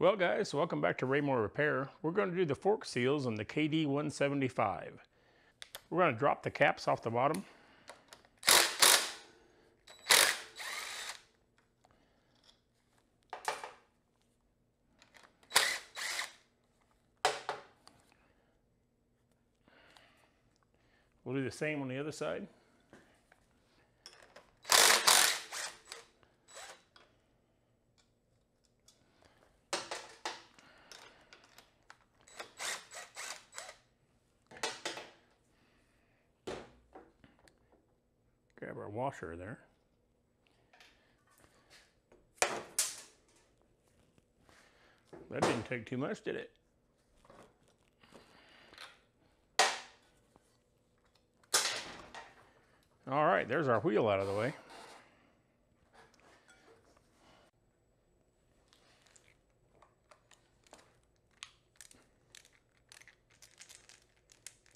Well guys, welcome back to Raymore Repair. We're going to do the fork seals on the KD175. We're going to drop the caps off the bottom. We'll do the same on the other side. Grab our washer there. That didn't take too much, did it? All right, there's our wheel out of the way.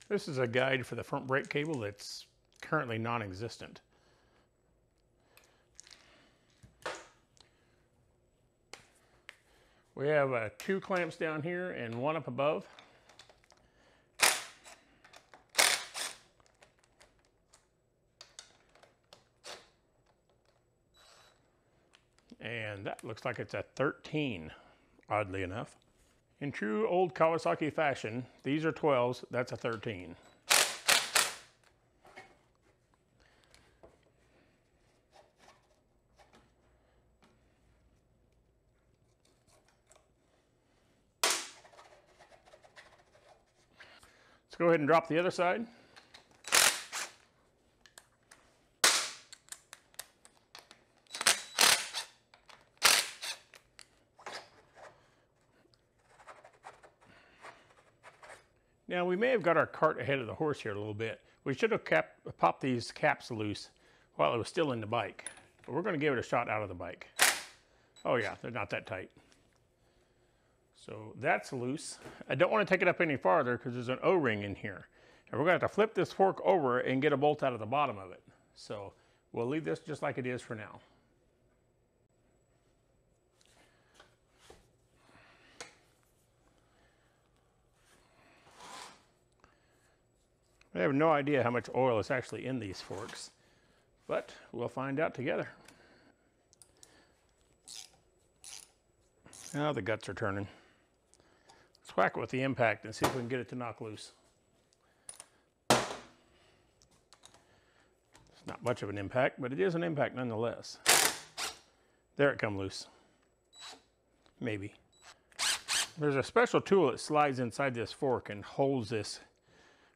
This is a guide for the front brake cable that's currently non-existent. We have two clamps down here and one up above. And that looks like it's a 13, oddly enough. In true old Kawasaki fashion, these are 12s, that's a 13. Let's go ahead and drop the other side. Now we may have got our cart ahead of the horse here a little bit. We should have popped these caps loose while it was still in the bike, but we're going to give it a shot out of the bike. Oh yeah, they're not that tight. So that's loose. I don't want to take it up any farther because there's an O-ring in here. And we're going to have to flip this fork over and get a bolt out of the bottom of it. So we'll leave this just like it is for now. I have no idea how much oil is actually in these forks, but we'll find out together. Now the guts are turning. Let's whack it with the impact and see if we can get it to knock loose. It's not much of an impact, but it is an impact nonetheless. There it come loose. Maybe. There's a special tool that slides inside this fork and holds this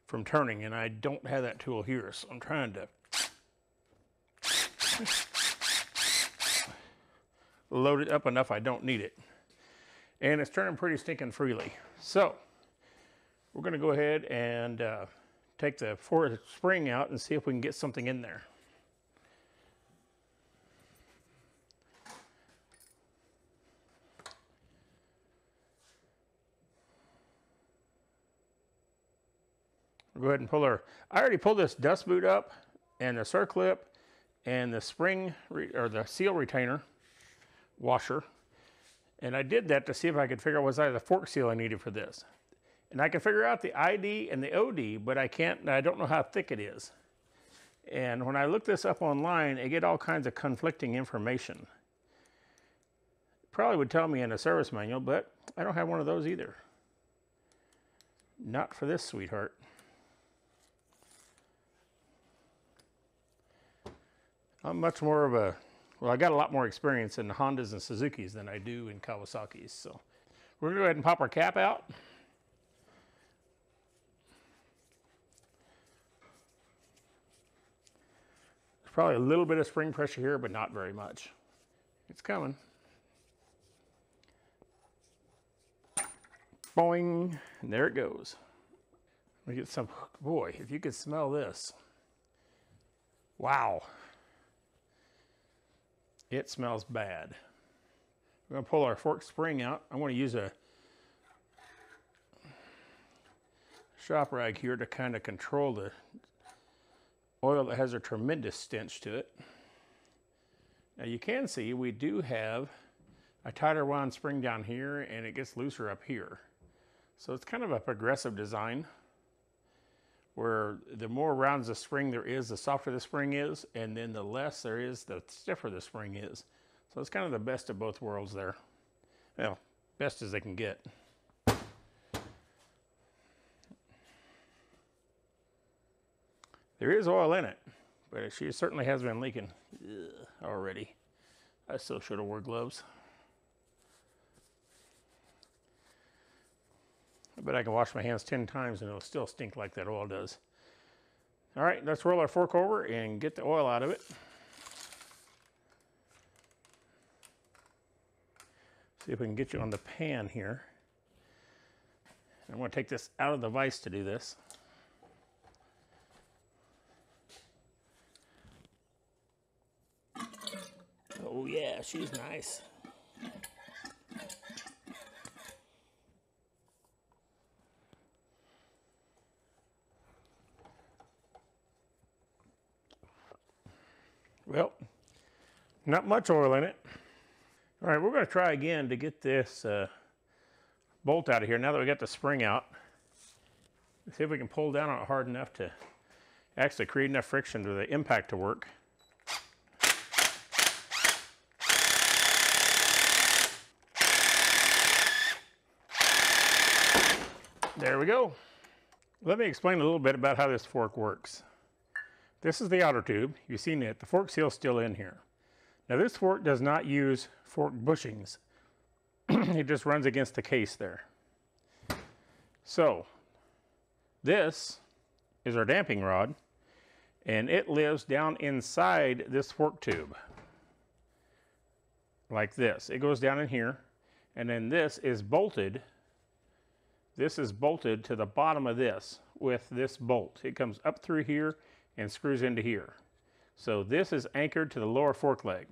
from turning, and I don't have that tool here, so I'm trying to load it up enough I don't need it. And it's turning pretty stinking freely. So we're going to go ahead and take the fork spring out and see if we can get something in there. We'll go ahead and pull her. I already pulled this dust boot up and the circlip and the spring or the seal retainer washer, and I did that to see if I could figure out what side of the fork seal I needed for this. And I can figure out the ID and the OD, but I don't know how thick it is. And when I look this up online, I get all kinds of conflicting information. It probably would tell me in a service manual, but I don't have one of those either. Not for this, sweetheart. I'm much more of a, well, I got a lot more experience in the Hondas and Suzukis than I do in Kawasaki's. So we're gonna go ahead and pop our cap out. There's probably a little bit of spring pressure here, but not very much. It's coming. Boing, and there it goes. Let me get some, boy, if you could smell this. Wow. It smells bad. We're going to pull our fork spring out. I'm going to use a shop rag here to kind of control the oil that has a tremendous stench to it. Now you can see we do have, a tighter wound spring down here, and it gets looser up here. So it's kind of a progressive design where the more rounds of spring there is, the softer the spring is, and then the less there is, the stiffer the spring is. So it's kind of the best of both worlds there. Well, best as they can get. There is oil in it, but she certainly has been leaking already. I still should have wore gloves. I bet I can wash my hands 10 times and it'll still stink like that oil does. All right, let's roll our fork over and get the oil out of it. See if we can get you on the pan here. I'm going to take this out of the vise to do this. Oh yeah, she's nice. Well, not much oil in it. All right, we're going to try again to get this bolt out of here now that we got the spring out. Let's see if we can pull down on it hard enough to actually create enough friction for the impact to work. There we go. Let me explain a little bit about how this fork works. This is the outer tube. You've seen it. The fork seal's still in here. Now this fork does not use fork bushings. It just runs against the case there. So this is our damping rod, and it lives down inside this fork tube like this. It goes down in here, and then this is bolted. This is bolted to the bottom of this with this bolt. It comes up through here and screws into here. So this is anchored to the lower fork leg.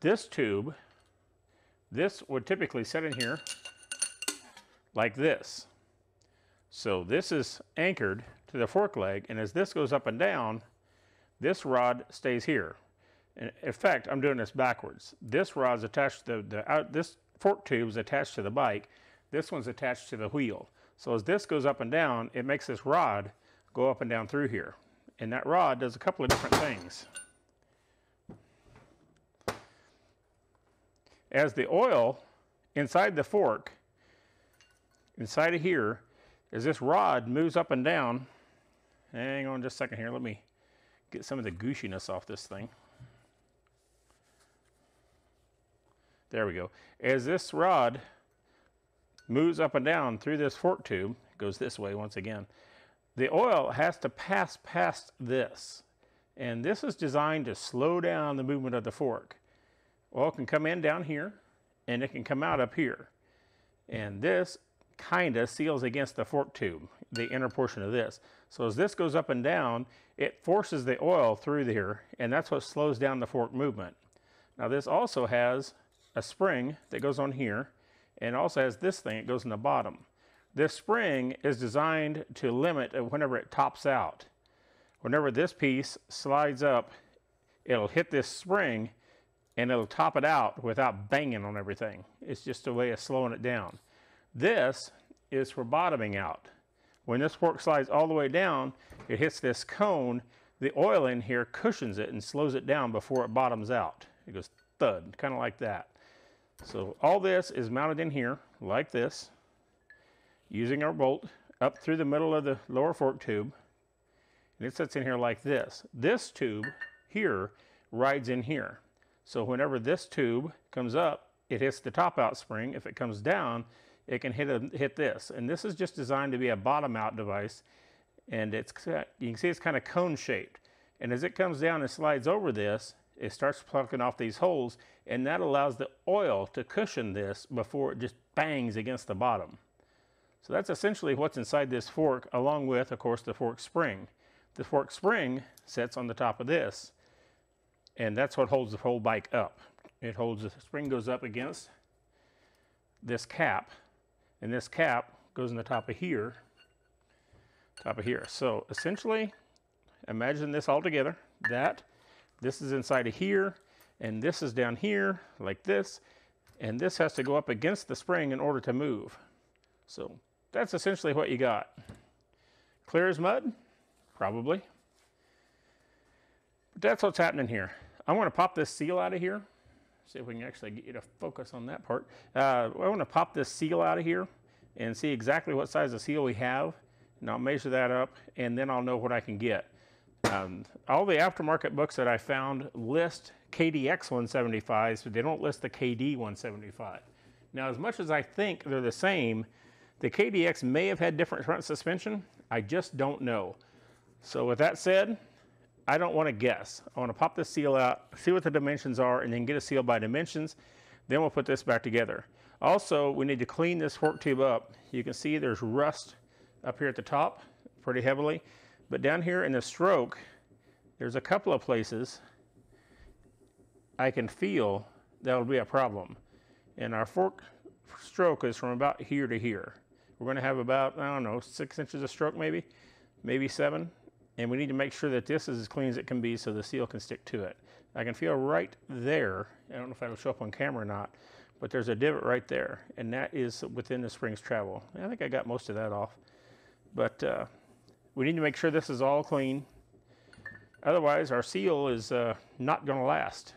This tube, this would typically sit in here like this. So this is anchored to the fork leg, and as this goes up and down, this rod stays here. And in fact, I'm doing this backwards. This rod's attached to this fork tube is attached to the bike. This one's attached to the wheel. So as this goes up and down, it makes this rod go up and down through here. And that rod does a couple of different things. As the oil inside the fork, inside of here, as this rod moves up and down, hang on just a second here, let me get some of the gooshiness off this thing. There we go. As this rod moves up and down through this fork tube, it goes this way once again, the oil has to pass past this, and this is designed to slow down the movement of the fork. Oil can come in down here, and it can come out up here. And this kind of seals against the fork tube, the inner portion of this. So as this goes up and down, it forces the oil through there, and that's what slows down the fork movement. Now this also has a spring that goes on here, and also has this thing that goes in the bottom. This spring is designed to limit whenever it tops out. Whenever this piece slides up, it'll hit this spring and it'll top it out without banging on everything. It's just a way of slowing it down. This is for bottoming out. When this fork slides all the way down, it hits this cone. The oil in here cushions it and slows it down before it bottoms out. It goes thud, kind of like that. So all this is mounted in here like this, using our bolt up through the middle of the lower fork tube, and it sits in here like this. This tube here rides in here. So whenever this tube comes up, it hits the top out spring. If it comes down, it can hit this. And this is just designed to be a bottom out device, and it's, you can see it's kind of cone shaped. And as it comes down and slides over this, it starts plucking off these holes, and that allows the oil to cushion this before it just bangs against the bottom. So that's essentially what's inside this fork, along with, of course, the fork spring. The fork spring sits on the top of this, and that's what holds the whole bike up. It holds, the spring goes up against this cap, and this cap goes in the top of here, So essentially, imagine this all together, that this is inside of here, and this is down here like this, and this has to go up against the spring in order to move. So that's essentially what you got. Clear as mud? Probably. But that's what's happening here. I want to pop this seal out of here. See if we can actually get you to focus on that part. I want to pop this seal out of here and see exactly what size of seal we have. And I'll measure that up, and then I'll know what I can get. All the aftermarket books that I found list KDX175s, but they don't list the KD175. Now, as much as I think they're the same, the KDX may have had different front suspension. I just don't know. So with that said, I don't want to guess. I want to pop this seal out, see what the dimensions are, and then get a seal by dimensions. Then we'll put this back together. Also, we need to clean this fork tube up. You can see there's rust up here at the top pretty heavily, but down here in the stroke, there's a couple of places I can feel that'll be a problem. And our fork stroke is from about here to here. We're going to have about, I don't know, 6 inches of stroke maybe, maybe 7. And we need to make sure that this is as clean as it can be so the seal can stick to it. I can feel right there, I don't know if that'll show up on camera or not, but there's a divot right there, and that is within the spring's travel. I think I got most of that off. But we need to make sure this is all clean. Otherwise, our seal is not going to last.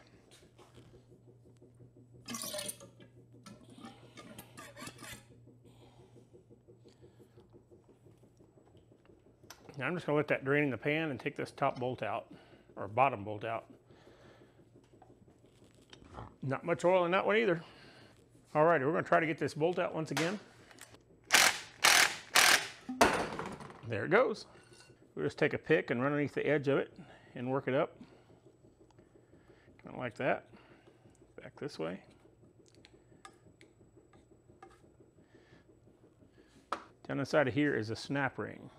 Now I'm just going to let that drain in the pan and take this top bolt out, or bottom bolt out. Not much oil in that one either. All right, we're going to try to get this bolt out once again. There it goes. We'll just take a pick and run underneath the edge of it and work it up. Kind of like that. Back this way. Down inside of here is a snap ring.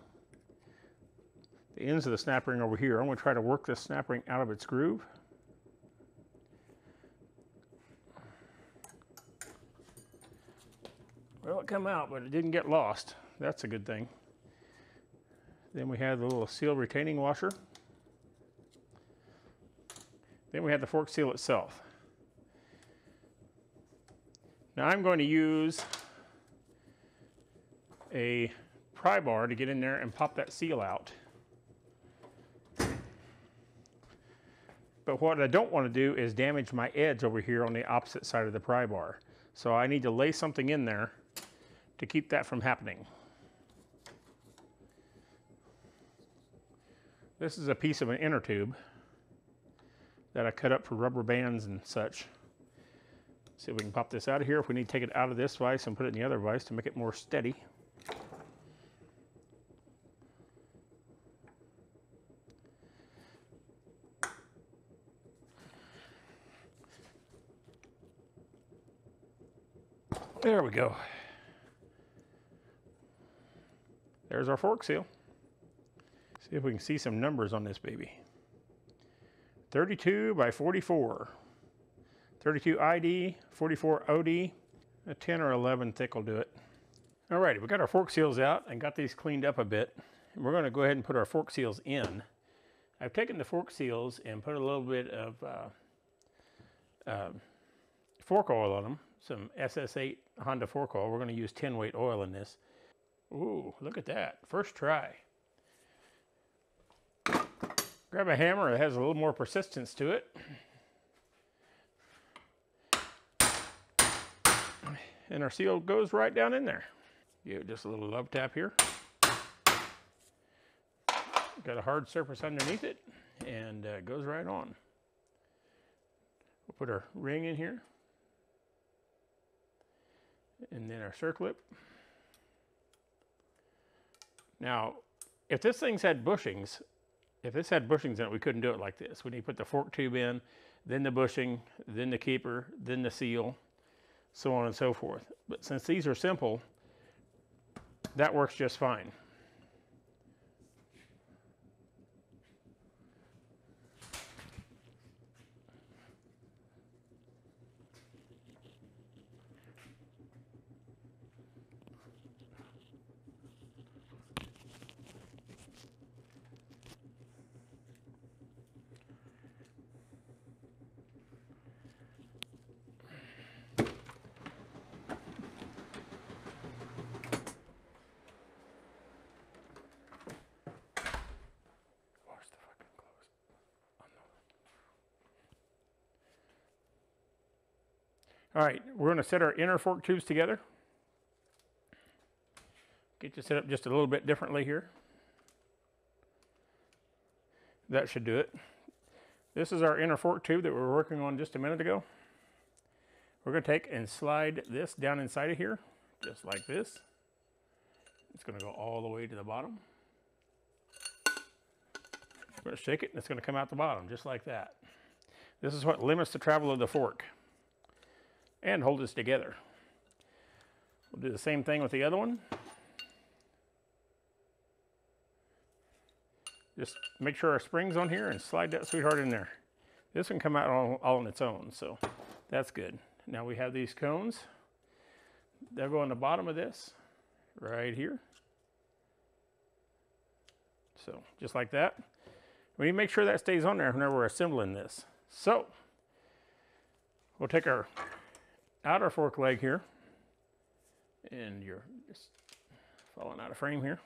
The ends of the snap ring over here. I'm going to try to work this snap ring out of its groove. Well, it came out, but it didn't get lost. That's a good thing. Then we had the little seal retaining washer. Then we had the fork seal itself. Now I'm going to use a pry bar to get in there and pop that seal out. But what I don't want to do is damage my edge over here on the opposite side of the pry bar. So I need to lay something in there to keep that from happening. This is a piece of an inner tube that I cut up for rubber bands and such. See if we can pop this out of here. If we need to take it out of this vise and put it in the other vise to make it more steady. There we go. There's our fork seal. See if we can see some numbers on this baby. 32 by 44. 32 ID, 44 OD. A 10 or 11 thick will do it. All right, we got our fork seals out and got these cleaned up a bit. We're going to go ahead and put our fork seals in. I've taken the fork seals and put a little bit of fork oil on them. Some SS8 Honda fork oil. We're going to use 10 weight oil in this. Ooh, look at that. First try. Grab a hammer that has a little more persistence to it. And our seal goes right down in there. Give it just a little love tap here. Got a hard surface underneath it and goes right on. We'll put our ring in here. And then our circlip. Now, if this thing's had bushings, if this had bushings in it, we couldn't do it like this. We need to put the fork tube in, then the bushing, then the keeper, then the seal, so on and so forth. But since these are simple, that works just fine. All right, we're going to set our inner fork tubes together. Get you set up just a little bit differently here. That should do it. This is our inner fork tube that we were working on just a minute ago. We're going to take and slide this down inside of here, just like this. It's going to go all the way to the bottom. We're going to shake it and it's going to come out the bottom, just like that. This is what limits the travel of the fork and hold this together. We'll do the same thing with the other one. Just make sure our spring's on here and slide that sweetheart in there. This can come out all on its own, so that's good. Now we have these cones. They'll go on the bottom of this right here. So just like that. We need to make sure that stays on there whenever we're assembling this. So we'll take our outer fork leg here, and you're just falling out of frame here.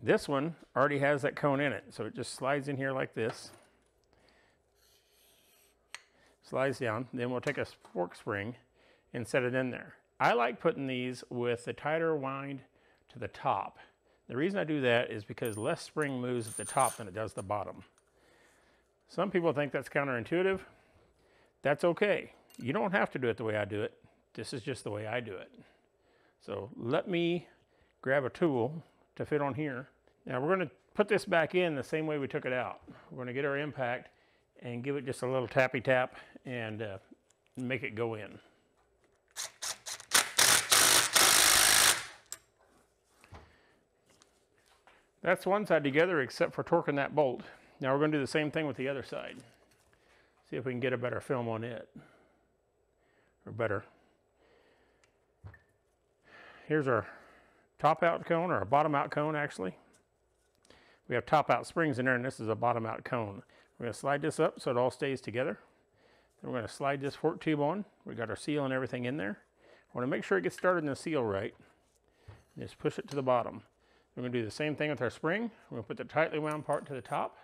This one already has that cone in it, so it just slides in here like this. Slides down. Then we'll take a fork spring and set it in there. I like putting these with the tighter wind to the top. The reason I do that is because less spring moves at the top than it does the bottom. Some people think that's counterintuitive. That's okay. You don't have to do it the way I do it. This is just the way I do it. So let me grab a tool to fit on here. Now we're going to put this back in the same way we took it out. We're going to get our impact and give it just a little tappy tap and make it go in. That's one side together except for torquing that bolt. Now we're going to do the same thing with the other side. See if we can get a better film on it, or better. Here's our top out cone, or a bottom out cone actually. We have top out springs in there, and this is a bottom out cone. We're going to slide this up so it all stays together. Then we're going to slide this fork tube on. We got our seal and everything in there. I want to make sure it gets started in the seal right. And just push it to the bottom. We're going to do the same thing with our spring. We're going to put the tightly wound part to the top.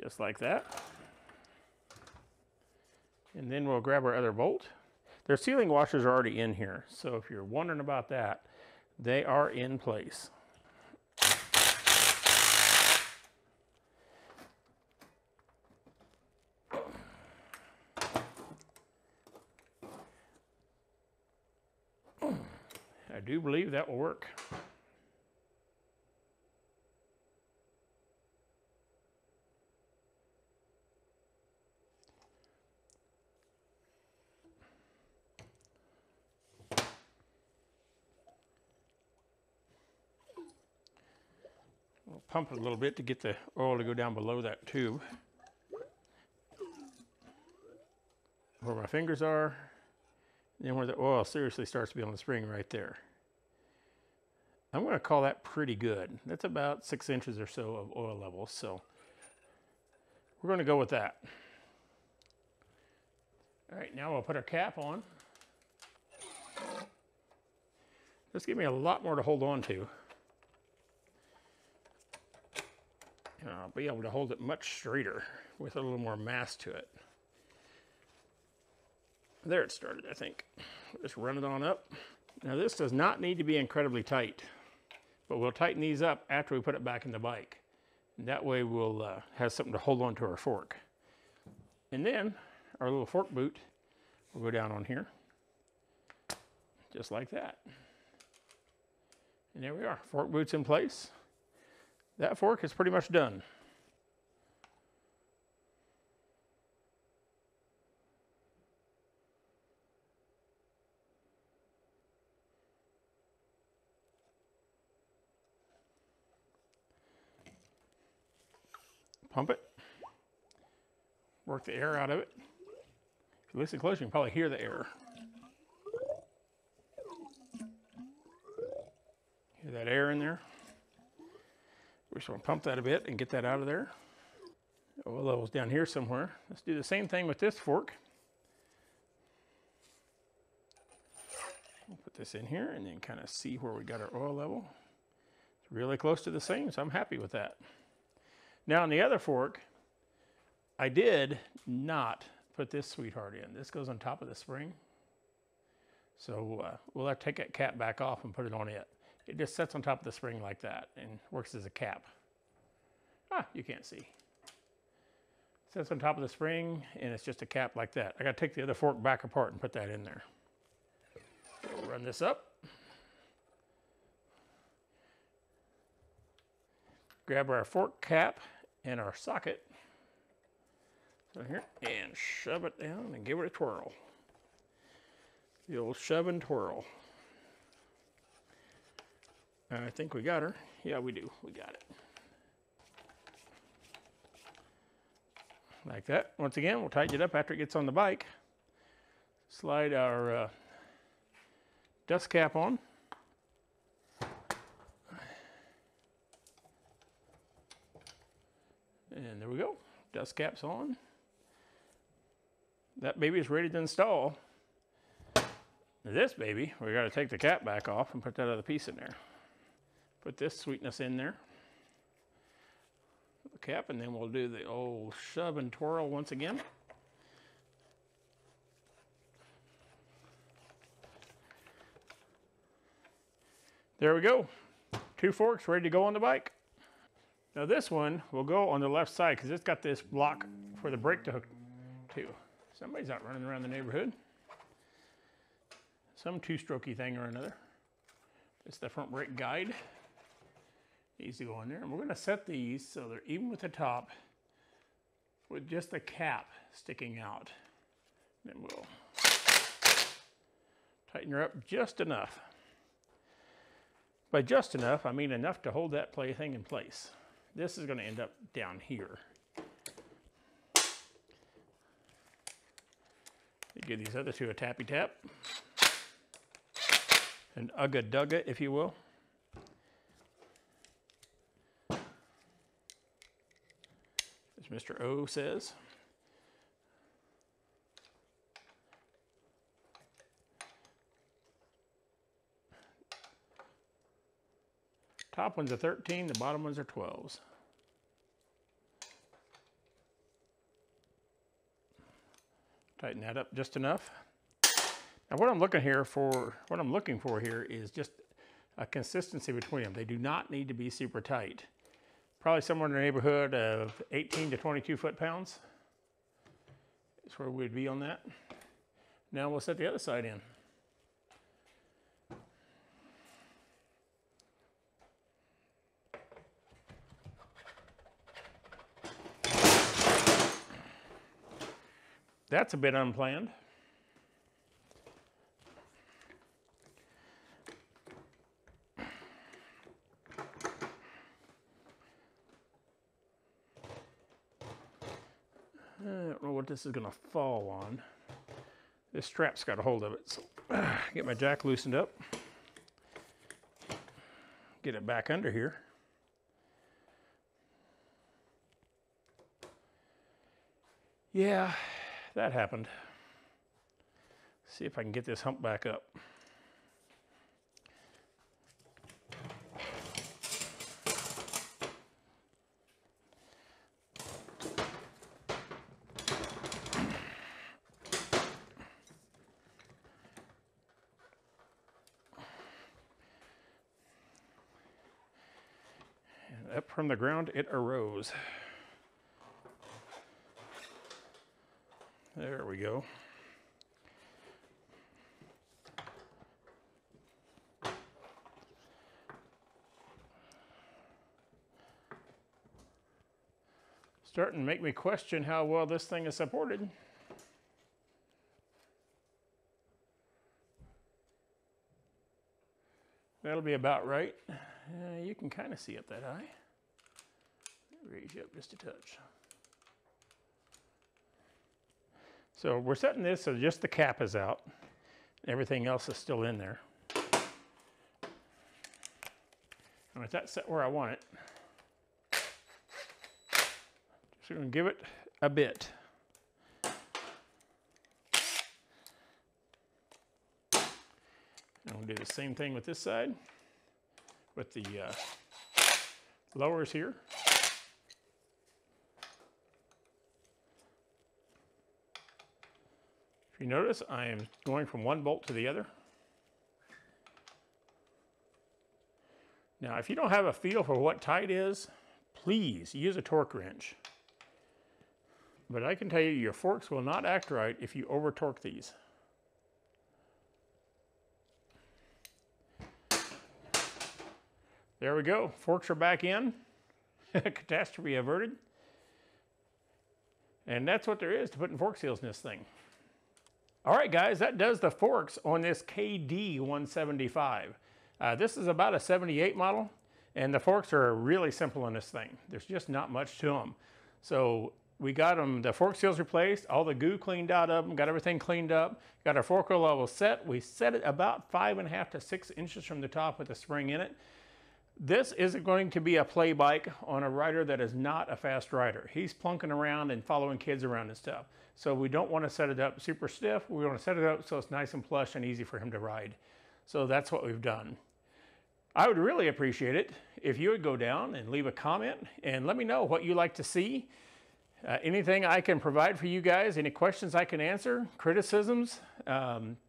Just like that. And then we'll grab our other bolt. Their sealing washers are already in here, so if you're wondering about that, they are in place. I do believe that will work. We'll pump it a little bit to get the oil to go down below that tube, where my fingers are, and then where the oil seriously starts to be on the spring right there. I'm going to call that pretty good. That's about 6 inches or so of oil level, so we're going to go with that. All right, now we'll put our cap on. This gives me a lot more to hold on to. And I'll be able to hold it much straighter with a little more mass to it. There it started, I think. Just run it on up. Now this does not need to be incredibly tight, but we'll tighten these up after we put it back in the bike. And that way we'll have something to hold on to our fork. And then our little fork boot will go down on here, just like that. And there we are, fork boot's in place. That fork is pretty much done. Pump it, work the air out of it. If you listen close, you can probably hear the air. Hear that air in there. We're just gonna pump that a bit and get that out of there. The oil level's down here somewhere. Let's do the same thing with this fork. We'll put this in here and then kind of see where we got our oil level. It's really close to the same, so I'm happy with that. Now on the other fork, I did not put this sweetheart in. This goes on top of the spring. So we'll have to take that cap back off and put it on it. It just sets on top of the spring like that and works as a cap. Ah, you can't see. Sets on top of the spring and it's just a cap like that. I gotta take the other fork back apart and put that in there. We'll run this up. Grab our fork cap and our socket. So here, and shove it down and give it a twirl. The old shove and twirl. I think we got her. Yeah, we do. We got it. Like that. Once again, we'll tighten it up after it gets on the bike. Slide our dust cap on. And there we go. Dust cap's on. That baby is ready to install. This baby, we got to take the cap back off and put that other piece in there. Put this sweetness in there, the cap, and then we'll do the old shove and twirl once again. There we go. Two forks ready to go on the bike. Now this one will go on the left side because it's got this block for the brake to hook to. Somebody's out running around the neighborhood. Some two-strokey thing or another. It's the front brake guide. Needs to go in there. And we're going to set these so they're even with the top with just the cap sticking out. And then we'll tighten her up just enough. By just enough, I mean enough to hold that plaything in place. This is going to end up down here. Give these other two a tappy-tap. An ugga-dugga, if you will. As Mr. O says. Top ones are 13, the bottom ones are 12s. Tighten that up just enough. Now what I'm looking here for, what I'm looking for here is just a consistency between them. They do not need to be super tight. Probably somewhere in the neighborhood of 18 to 22 foot-pounds. That's where we'd be on that. Now we'll set the other side in. That's a bit unplanned. This is going to fall on. This strap's got a hold of it, so get my jack loosened up. Get it back under here. Yeah, that happened. See if I can get this hump back up. Up from the ground it arose. There we go. Starting to make me question how well this thing is supported. That'll be about right. You can kind of see up that high. Raise you up just a touch. So we're setting this so just the cap is out. Everything else is still in there. And with that set where I want it, just going to give it a bit. And we'll do the same thing with this side, with the lowers here. If you notice, I am going from one bolt to the other. Now, if you don't have a feel for what tight is, please use a torque wrench. But I can tell you, your forks will not act right if you over torque these. There we go, forks are back in. Catastrophe averted. And that's what there is to put in fork seals in this thing. All right, guys, that does the forks on this KD175. This is about a 78 model, and the forks are really simple on this thing. There's just not much to them. So we got them, the fork seals replaced, all the goo cleaned out of them, got everything cleaned up, got our fork oil level set. We set it about 5.5 to 6 inches from the top with a spring in it. This is going to be a play bike on a rider that is not a fast rider. He's plunking around and following kids around and stuff. So we don't want to set it up super stiff. We want to set it up so it's nice and plush and easy for him to ride. So that's what we've done. I would really appreciate it if you would go down and leave a comment and let me know what you like to see. Anything I can provide for you guys, any questions I can answer, criticisms,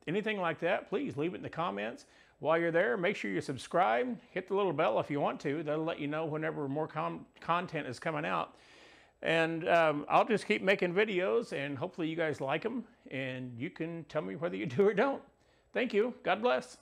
anything like that, please leave it in the comments. While you're there, make sure you subscribe, hit the little bell if you want to. That'll let you know whenever more content is coming out. And I'll just keep making videos, and hopefully you guys like them, and you can tell me whether you do or don't. Thank you. God bless.